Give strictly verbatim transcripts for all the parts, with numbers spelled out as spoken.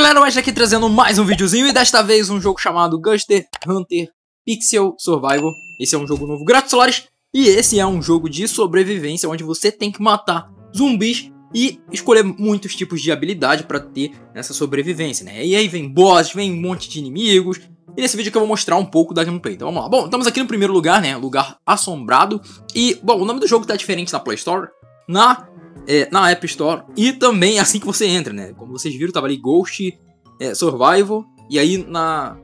galera, mas aqui trazendo mais um videozinho e desta vez um jogo chamado Ghost Hunter Pixel Survival. Esse é um jogo novo grátis Solaris e esse é um jogo de sobrevivência onde você tem que matar zumbis e escolher muitos tipos de habilidade para ter essa sobrevivência, né? E aí vem bosses, vem um monte de inimigos. E nesse vídeo que eu vou mostrar um pouco da gameplay, então vamos lá. Bom, estamos aqui no primeiro lugar, né? Lugar assombrado. E, bom, o nome do jogo tá diferente na Play Store, na, é, na App Store e também assim que você entra, né? Como vocês viram, tava ali Ghost é, Survival. E aí na,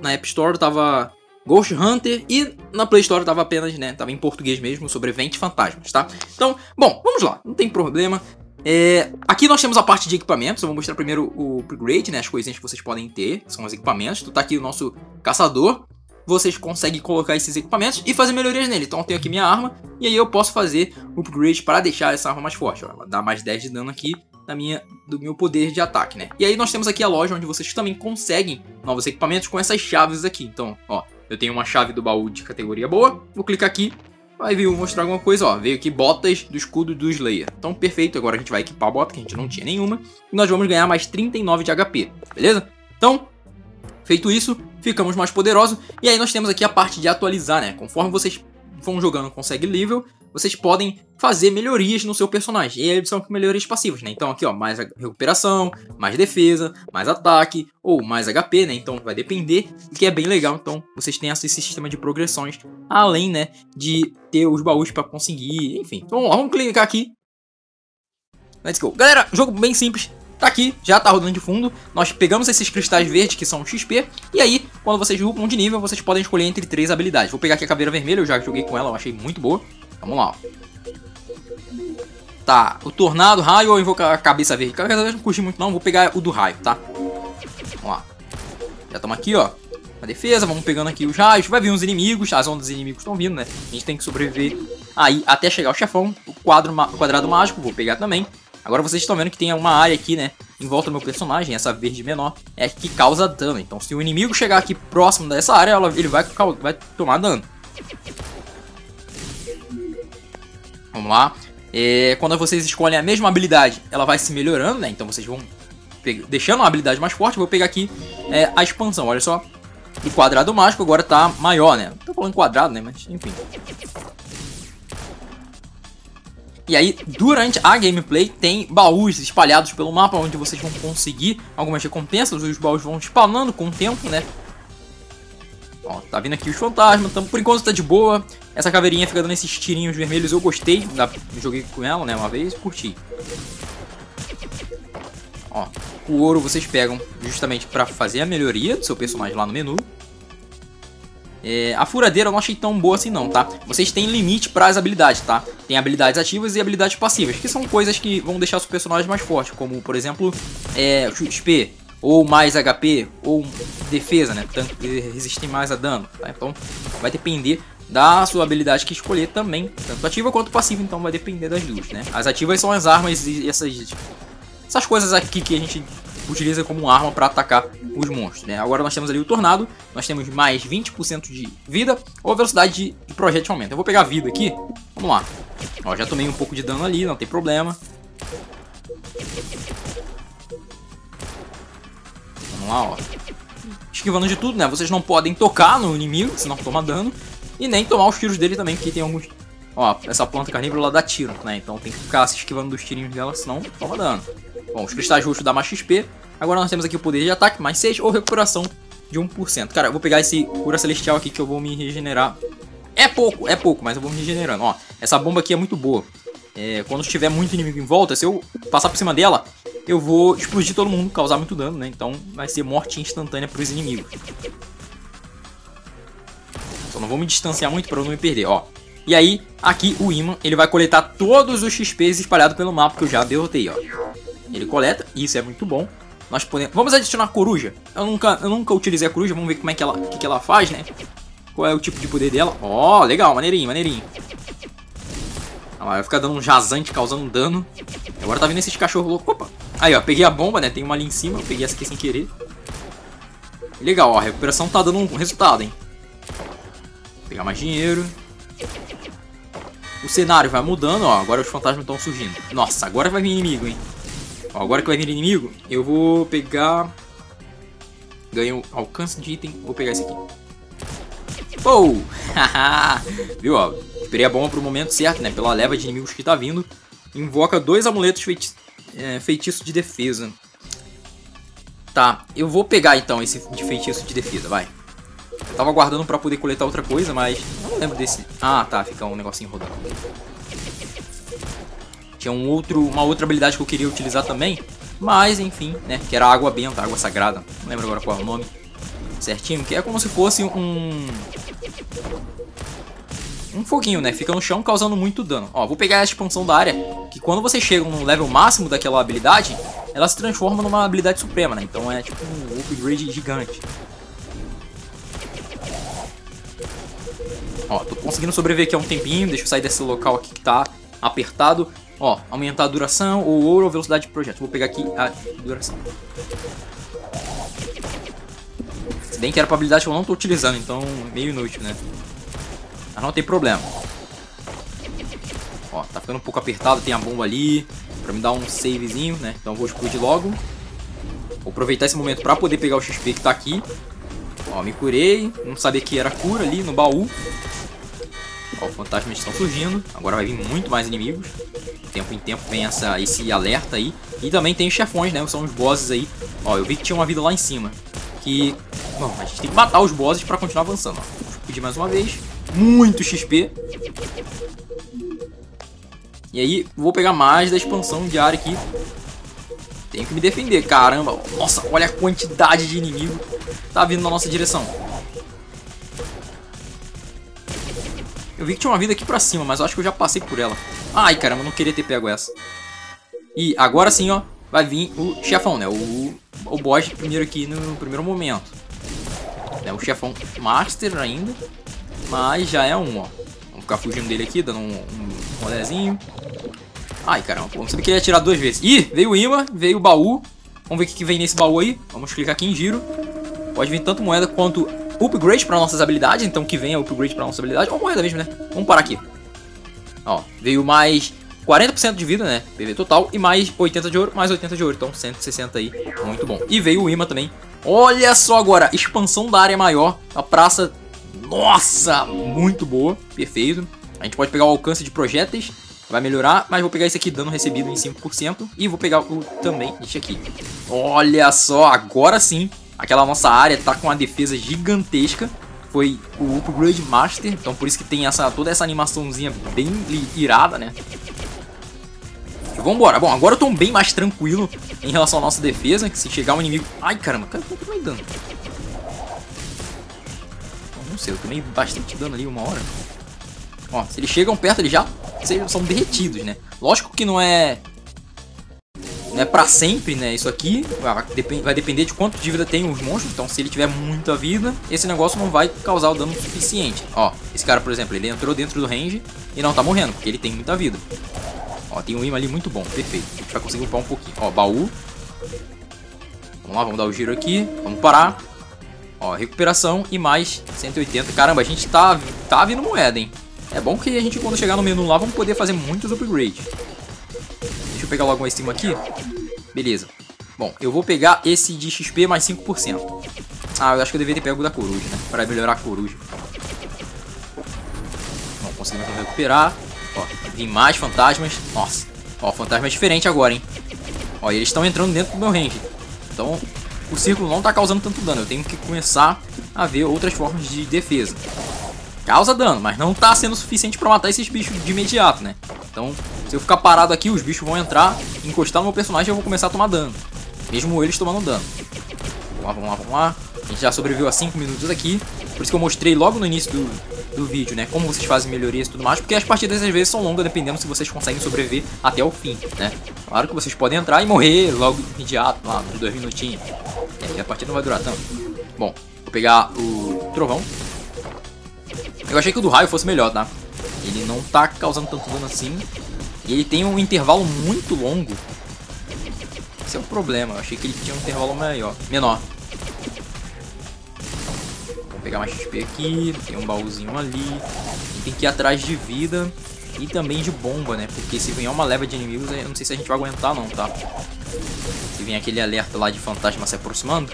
na App Store tava Ghost Hunter e na Play Store tava apenas, né? Tava em português mesmo, sobrevivente fantasmas, tá? Então, bom, vamos lá, não tem problema. É, aqui nós temos a parte de equipamentos. Eu vou mostrar primeiro o upgrade, né? As coisinhas que vocês podem ter, são os equipamentos. Então tá aqui o nosso caçador. Vocês conseguem colocar esses equipamentos e fazer melhorias nele. Então eu tenho aqui minha arma e aí eu posso fazer o upgrade para deixar essa arma mais forte. Ó, ela dá mais dez de dano aqui na minha, do meu poder de ataque, né? E aí nós temos aqui a loja onde vocês também conseguem novos equipamentos com essas chaves aqui. Então, ó, eu tenho uma chave do baú de categoria boa. Vou clicar aqui. Vai vir mostrar alguma coisa, ó, veio aqui botas do escudo do Slayer, então perfeito, agora a gente vai equipar a bota que a gente não tinha nenhuma e nós vamos ganhar mais trinta e nove de H P, beleza? Então, feito isso, ficamos mais poderosos e aí nós temos aqui a parte de atualizar, né, conforme vocês vão jogando consegue level, vocês podem fazer melhorias no seu personagem e aí são melhorias passivas, né, então aqui ó, mais recuperação, mais defesa, mais ataque ou mais H P, né, então vai depender, que é bem legal, então vocês têm esse sistema de progressões, além, né, de ter os baús para conseguir, enfim, então vamos lá, vamos clicar aqui, let's go, galera, jogo bem simples, tá aqui, já tá rodando de fundo, nós pegamos esses cristais verdes que são X P e aí, quando vocês upam de nível, vocês podem escolher entre três habilidades, vou pegar aqui a caveira vermelha, eu já joguei com ela, eu achei muito boa. Vamos lá, ó. Tá, o tornado, raio ou invocar a cabeça verde? Cada vez não curti muito não, vou pegar o do raio, tá? Vamos lá. Já estamos aqui, ó. A defesa, vamos pegando aqui os raios. Vai vir uns inimigos, as ondas dos inimigos estão vindo, né? A gente tem que sobreviver aí até chegar ao chefão. O quadro, o quadrado mágico, vou pegar também. Agora vocês estão vendo que tem uma área aqui, né? Em volta do meu personagem, essa verde menor, é que causa dano. Então se o inimigo chegar aqui próximo dessa área, ela, ele vai, vai tomar dano. Vamos lá, é, quando vocês escolhem a mesma habilidade, ela vai se melhorando, né, então vocês vão deixando a habilidade mais forte, vou pegar aqui é, a expansão, olha só, o quadrado mágico agora tá maior, né, tô falando quadrado, né, mas enfim. E aí, durante a gameplay, tem baús espalhados pelo mapa, onde vocês vão conseguir algumas recompensas, os baús vão spawnando com o tempo, né. Ó, tá vindo aqui os fantasmas, então, por enquanto tá de boa. Essa caveirinha fica dando esses tirinhos vermelhos, eu gostei, da... joguei com ela, né, uma vez, curti. Ó, o ouro vocês pegam justamente pra fazer a melhoria do seu personagem lá no menu. É, a furadeira eu não achei tão boa assim não, tá? Vocês têm limite pras habilidades, tá? Tem habilidades ativas e habilidades passivas, que são coisas que vão deixar o seu personagem mais forte, como, por exemplo, é, X P. Ou mais H P, ou defesa, né? Tanto resistir mais a dano, tá? Então vai depender da sua habilidade que escolher também, tanto ativa quanto passiva, então vai depender das duas, né? As ativas são as armas e essas, essas coisas aqui que a gente utiliza como arma para atacar os monstros, né? Agora nós temos ali o tornado, nós temos mais vinte por cento de vida ou velocidade de, de projétil aumenta. Eu vou pegar a vida aqui, vamos lá. Ó, já tomei um pouco de dano ali, não tem problema. Lá, ó. Esquivando de tudo, né? Vocês não podem tocar no inimigo, senão toma dano. E nem tomar os tiros dele também, porque tem alguns... Ó, essa planta carnívora, ela dá tiro, né? Então tem que ficar se esquivando dos tirinhos dela, senão toma dano. Bom, os cristais roxos dá mais X P. Agora nós temos aqui o poder de ataque, mais seis, ou recuperação de um por cento. Cara, eu vou pegar esse cura celestial aqui, que eu vou me regenerar. É pouco, é pouco, mas eu vou me regenerando. Ó, essa bomba aqui é muito boa. É, quando tiver muito inimigo em volta, se eu passar por cima dela, eu vou explodir todo mundo, causar muito dano, né? Então vai ser morte instantânea para os inimigos. Só não vou me distanciar muito para eu não me perder, ó. E aí, aqui o imã, ele vai coletar todos os X Ps espalhados pelo mapa que eu já derrotei, ó. Ele coleta, isso é muito bom. Nós podemos... Vamos adicionar a coruja. Eu nunca, eu nunca utilizei a coruja, vamos ver como é que ela, que, que ela faz, né? Qual é o tipo de poder dela. Ó, legal, maneirinho, maneirinho. Vai ficar dando um jazante, causando dano. Agora tá vindo esses cachorros loucos. Opa! Aí, ó, peguei a bomba, né? Tem uma ali em cima. Eu peguei essa aqui sem querer. Legal, ó. A recuperação tá dando um resultado, hein? Vou pegar mais dinheiro. O cenário vai mudando, ó. Agora os fantasmas estão surgindo. Nossa, agora vai vir inimigo, hein? Ó, agora que vai vir inimigo, eu vou pegar... Ganhei um alcance de item, vou pegar esse aqui. Pou! Viu, ó? Esperei a bomba pro momento certo, né? Pela leva de inimigos que tá vindo. Invoca dois amuletos feiti é, feitiço de defesa. Tá, eu vou pegar então esse de feitiço de defesa, vai. Eu tava guardando pra poder coletar outra coisa, mas... Eu não lembro desse... Ah, tá, fica um negocinho rodando. Tinha um outro, uma outra habilidade que eu queria utilizar também. Mas, enfim, né? Que era a água benta, a água sagrada. Não lembro agora qual é o nome certinho. Que é como se fosse um... Um foguinho, né? Fica no chão causando muito dano. Ó, vou pegar a expansão da área. Que quando você chega no level máximo daquela habilidade, ela se transforma numa habilidade suprema, né? Então é tipo um upgrade gigante. Ó, tô conseguindo sobreviver aqui há um tempinho. Deixa eu sair desse local aqui que tá apertado. Ó, aumentar a duração, ou ouro, ou velocidade de projeto. Vou pegar aqui a duração. Se bem que era pra habilidade que eu não tô utilizando, então meio inútil, né? Mas não tem problema. Ó, tá ficando um pouco apertado, tem a bomba ali pra me dar um savezinho, né? Então eu vou explodir logo. Vou aproveitar esse momento pra poder pegar o X P que tá aqui. Ó, me curei. Não sabia que era cura ali no baú. Ó, fantasmas estão surgindo. Agora vai vir muito mais inimigos. De tempo em tempo vem essa, esse alerta aí. E também tem os chefões, né? São os bosses aí. Ó, eu vi que tinha uma vida lá em cima. Que... Bom, a gente tem que matar os bosses pra continuar avançando. Ó, vou pedir mais uma vez. Muito X P. E aí, vou pegar mais da expansão de área aqui. Tenho que me defender, caramba. Ó, nossa, olha a quantidade de inimigo. Tá vindo na nossa direção. Eu vi que tinha uma vida aqui pra cima, mas eu acho que eu já passei por ela. Ai, caramba, eu não queria ter pego essa. E agora sim, ó, vai vir o chefão, né? O, o boss primeiro aqui no primeiro momento. É o chefão Master ainda, mas já é um, ó. Vamos ficar fugindo dele aqui, dando um, um rolezinho. Ai, caramba, pô, não sabia que ele ia atirar duas vezes. Ih, veio o imã, veio o baú. Vamos ver o que vem nesse baú aí. Vamos clicar aqui em giro. Pode vir tanto moeda quanto... upgrade para nossas habilidades, então que venha upgrade para nossas habilidades. Ou moeda mesmo, né? Vamos parar aqui. Ó, veio mais quarenta por cento de vida, né? P V total. E mais oitenta de ouro, mais oitenta de ouro. Então cento e sessenta aí, muito bom. E veio o imã também. Olha só agora, expansão da área maior. A praça, nossa, muito boa, perfeito. A gente pode pegar o alcance de projéteis. Vai melhorar, mas vou pegar esse aqui, dano recebido em cinco por cento. E vou pegar o também este aqui. Olha só, agora sim. Aquela nossa área tá com uma defesa gigantesca. Foi o upgrade master. Então por isso que tem essa, toda essa animaçãozinha bem irada, né? E vambora. Bom, agora eu tô bem mais tranquilo em relação à nossa defesa. Que se chegar um inimigo... Ai, caramba, cara, eu tomei dano. Não sei, eu tomei bastante dano ali uma hora. Ó, se eles chegam perto, eles já são derretidos, né? Lógico que não é... Não é pra sempre, né? Isso aqui vai depender de quanto de vida tem os monstros. Então, se ele tiver muita vida, esse negócio não vai causar o dano suficiente. Ó, esse cara, por exemplo, ele entrou dentro do range e não tá morrendo, porque ele tem muita vida. Ó, tem um imã ali muito bom, perfeito. A gente vai conseguir upar um pouquinho. Ó, baú. Vamos lá, vamos dar o giro aqui. Vamos parar. Ó, recuperação e mais cento e oitenta. Caramba, a gente tá, tá vindo moeda, hein? É bom que a gente, quando chegar no menu lá, vamos poder fazer muitos upgrades. Deixa eu pegar logo um em cima aqui. Beleza. Bom, eu vou pegar esse de X P mais cinco por cento. Ah, eu acho que eu deveria ter pego da coruja, né? Para melhorar a coruja. Bom, conseguimos recuperar. Ó, vem mais fantasmas. Nossa. Ó, fantasma é diferente agora, hein? Ó, e eles estão entrando dentro do meu range. Então, o círculo não tá causando tanto dano. Eu tenho que começar a ver outras formas de defesa. Causa dano, mas não tá sendo suficiente para matar esses bichos de imediato, né? Então, se eu ficar parado aqui, os bichos vão entrar, encostar no meu personagem e eu vou começar a tomar dano. Mesmo eles tomando dano. Vamos lá, vamos lá, vamos lá. A gente já sobreviveu a cinco minutos aqui. Por isso que eu mostrei logo no início do, do vídeo, né? Como vocês fazem melhorias e tudo mais. Porque as partidas às vezes são longas, dependendo se vocês conseguem sobreviver até o fim, né? Claro que vocês podem entrar e morrer logo imediato, lá, nos dois minutinhos. É, a partida não vai durar tanto. Bom, vou pegar o trovão. Eu achei que o do raio fosse melhor, tá? Ele não tá causando tanto dano assim. E ele tem um intervalo muito longo. Esse é o problema. Eu achei que ele tinha um intervalo maior, menor. Vamos pegar mais X P aqui. Tem um baúzinho ali. E tem que ir atrás de vida. E também de bomba, né? Porque se vier uma leva de inimigos, eu não sei se a gente vai aguentar não, tá? E vem aquele alerta lá de fantasma se aproximando.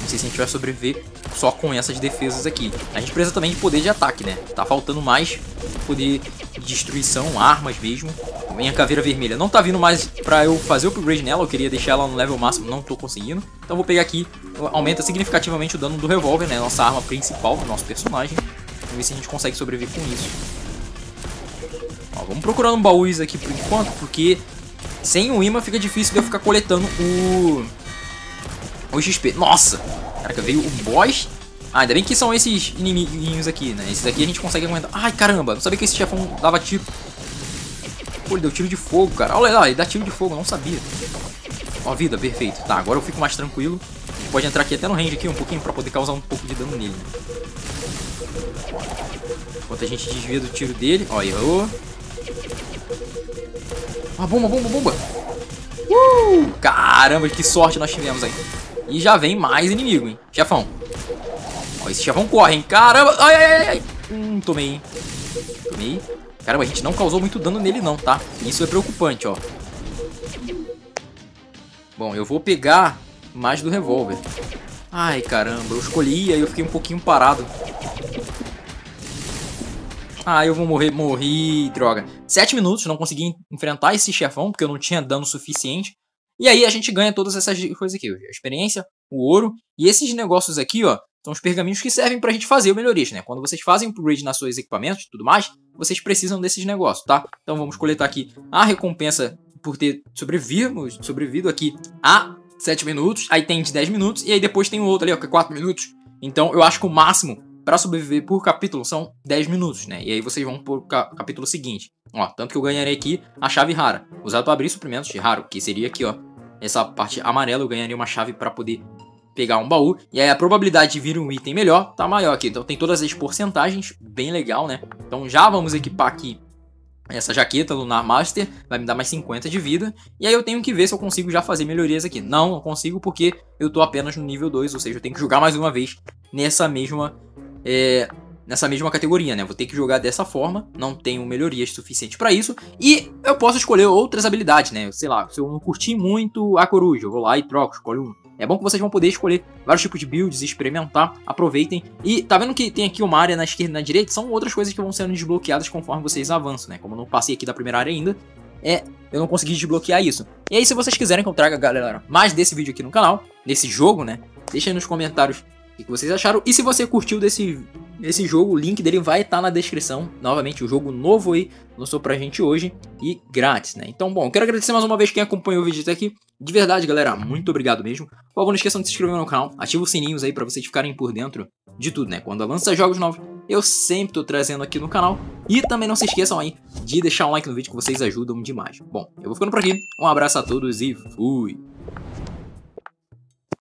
Não sei se a gente vai sobreviver só com essas defesas aqui. A gente precisa também de poder de ataque, né? Tá faltando mais poder de destruição, armas mesmo. Vem a caveira vermelha. Não tá vindo mais pra eu fazer o upgrade nela. Eu queria deixar ela no level máximo, não tô conseguindo. Então vou pegar aqui. Aumenta significativamente o dano do revólver, né? Nossa arma principal do nosso personagem. Vamos ver se a gente consegue sobreviver com isso. Ó, vamos procurando baús aqui por enquanto, porque sem o imã fica difícil de eu ficar coletando o... o X P. Nossa! Caraca, veio o boss. Ah, ainda bem que são esses inimiguinhos aqui, né? Esses aqui a gente consegue aguentar. Ai, caramba! Não sabia que esse chefão dava tiro. Pô, ele deu tiro de fogo, cara. Olha lá, ele dá tiro de fogo. Não sabia. Ó, vida. Perfeito. Tá, agora eu fico mais tranquilo. A gente pode entrar aqui até no range aqui um pouquinho pra poder causar um pouco de dano nele. Enquanto a gente desvia do tiro dele. Ó, errou. Uma bomba, bomba, bomba. Uh! Caramba, que sorte nós tivemos aí. E já vem mais inimigo, hein? Chefão. Ó, esse chefão corre, hein? Caramba. Ai, ai, ai. Hum, tomei, hein? Tomei. Caramba, a gente não causou muito dano nele não, tá? Isso é preocupante, ó. Bom, eu vou pegar mais do revólver. Ai, caramba. Eu escolhi e aí eu fiquei um pouquinho parado. Ah, eu vou morrer. Morri, droga. Sete minutos, não consegui enfrentar esse chefão, porque eu não tinha dano suficiente. E aí a gente ganha todas essas coisas aqui. A experiência, o ouro. E esses negócios aqui, ó, são os pergaminhos que servem pra gente fazer o melhorias, né? Quando vocês fazem upgrade nas suas equipamentos e tudo mais, vocês precisam desses negócios, tá? Então vamos coletar aqui a recompensa por ter sobrevivido, sobrevivido aqui a sete minutos. Aí tem de dez minutos. E aí depois tem o outro ali, ó, que é quatro minutos. Então eu acho que o máximo para sobreviver por capítulo são dez minutos, né? E aí vocês vão pro capítulo seguinte. Ó, tanto que eu ganharei aqui a chave rara, usado para abrir suprimentos de raro, que seria aqui, ó. Essa parte amarela eu ganharia uma chave para poder pegar um baú. E aí a probabilidade de vir um item melhor tá maior aqui. Então tem todas as porcentagens, bem legal, né? Então já vamos equipar aqui essa jaqueta Lunar Master, vai me dar mais cinquenta de vida. E aí eu tenho que ver se eu consigo já fazer melhorias aqui. Não, não consigo porque eu tô apenas no nível dois, ou seja, eu tenho que jogar mais uma vez nessa mesma... É, nessa mesma categoria, né? Vou ter que jogar dessa forma. Não tenho melhorias suficientes pra isso. E eu posso escolher outras habilidades, né? Sei lá, se eu não curti muito a coruja, eu vou lá e troco, escolho um. É bom que vocês vão poder escolher vários tipos de builds, experimentar, aproveitem. E tá vendo que tem aqui uma área na esquerda e na direita? São outras coisas que vão sendo desbloqueadas conforme vocês avançam, né? Como eu não passei aqui da primeira área ainda, é, eu não consegui desbloquear isso. E aí, se vocês quiserem que eu traga, galera, mais desse vídeo aqui no canal, desse jogo, né? Deixa aí nos comentários o que vocês acharam. E se você curtiu desse, desse jogo, o link dele vai estar tá na descrição. Novamente, o jogo novo aí lançou pra gente hoje e grátis, né? Então, bom, eu quero agradecer mais uma vez quem acompanhou o vídeo até aqui. De verdade, galera, muito obrigado mesmo. Por favor, não esqueçam de se inscrever no canal, ativa os sininhos aí pra vocês ficarem por dentro de tudo, né? Quando lança jogos novos, eu sempre tô trazendo aqui no canal. E também não se esqueçam aí de deixar um like no vídeo que vocês ajudam demais. Bom, eu vou ficando por aqui. Um abraço a todos e fui!